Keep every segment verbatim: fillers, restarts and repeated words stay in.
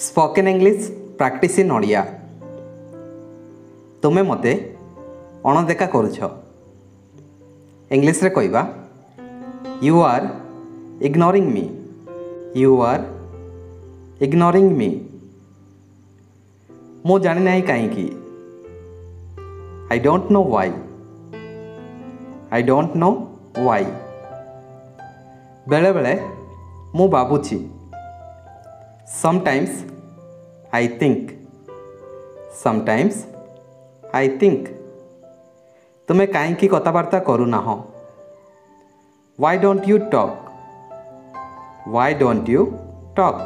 Spoken English practice in Odia. तुम्हें मते अणदेखा करुछ। इंग्लिश रे कहबा you are ignoring me, you are ignoring me. मो जानि नाही काहेकि, I don't know why, I don't know why. बेले बेले मु बाबुची, sometimes I think, sometimes I think. तुम्हें काहेकि कथबार्ता करूना हो, why don't you talk, why don't you talk.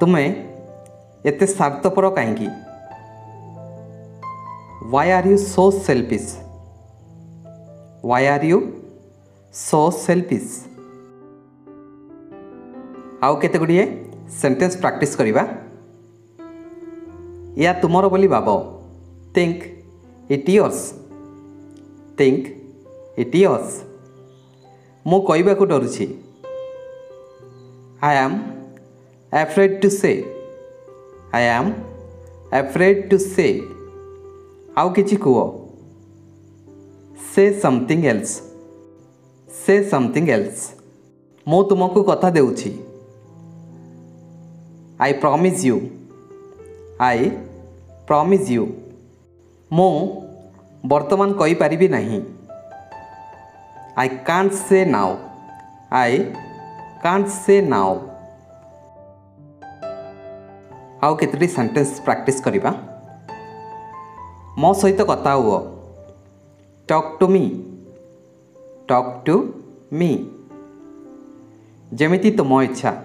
तुम्हें एते स्वार्थपर काहेकि, why are you so selfish, why are you so selfish. आउ केते गुड़िए सेंटेंस प्रैक्टिस करिबा। या तुमरो बोली बाबो, think it yours, think it yours. मु कहबा को डरुछि, I am afraid to say, I am afraid to से। आउ किछि कुओ, say something else, say something else. मु तुमको कथा देउछि, I promise you, I promise you। मो वर्तमान कहि परिबी नहीं, I can't say now, I can't say now। आउ केतरी सेंटेंस प्रैक्टिस करिबा। मो सहित कथा हुओ, talk to me, talk to me. जेमिति तुम इच्छा,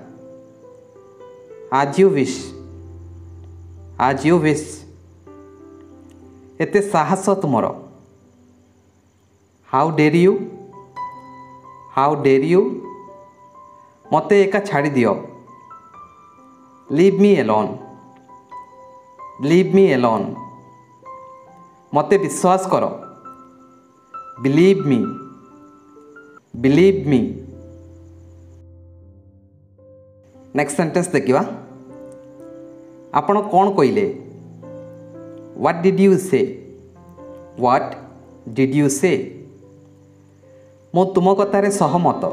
as you wish, as you wish. एते साहस तुमरो, how dare you, how dare you. मते एका छाड़ी दियो, leave me alone, leave me alone. मते विश्वास करो, believe me, believe me. Next sentence देखिबा। आपण कोन कहिले, what did you say, what did you say. मो तुम कथारे सहमत,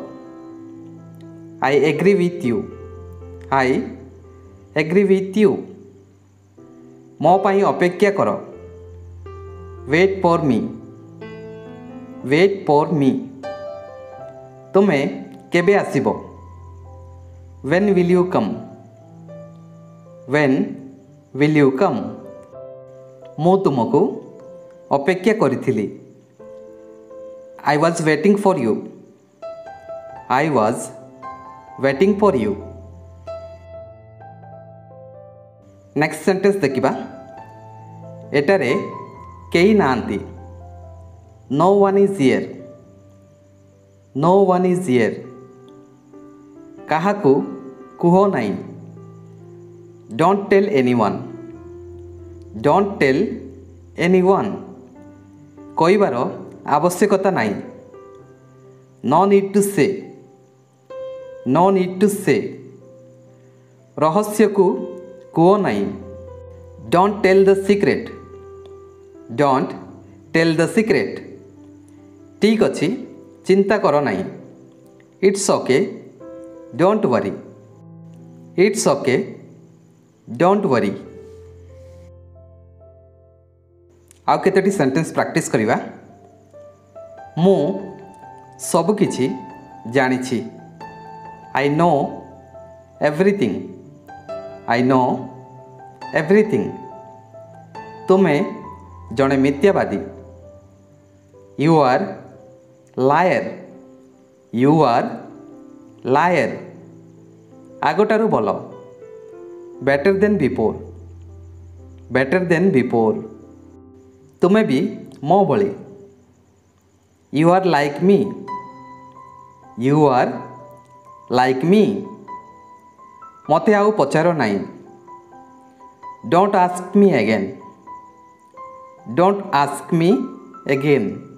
I agree with you, I agree with you. मो पई अपेक्षा कर, wait for me, wait for me. तुमे केबे आसीबो, when will you come, when will you come। मो तुमको अपेक्षा करिथिली, I was waiting for you, I was waiting for you। Next sentence देखिबा। एटारे केई नांती, no one is here, no one is here. काहाकु कुहो नहीं, don't tell anyone, don't tell anyone. कहिबार आवश्यकता नहीं, no need to say, no need to say. रहस्य को कुहो नहीं, don't tell the secret, don't tell the secret. ठीक अछि, चिंता करो नहीं, it's okay, don't worry, it's okay, don't worry. आउ केतोटी सेंटेंस प्रैक्टिस करिबा। मु सब किछि जानिछि, I know everything, I know everything. तुमे जने मिथ्यावादी, you are liar, you are liar. आगोटारू बोलो, better than before, better than before. तुम्हें भी मो बोली, you are like me, you are like me. मते आउ पचारो नहीं, don't ask me again, don't ask me again.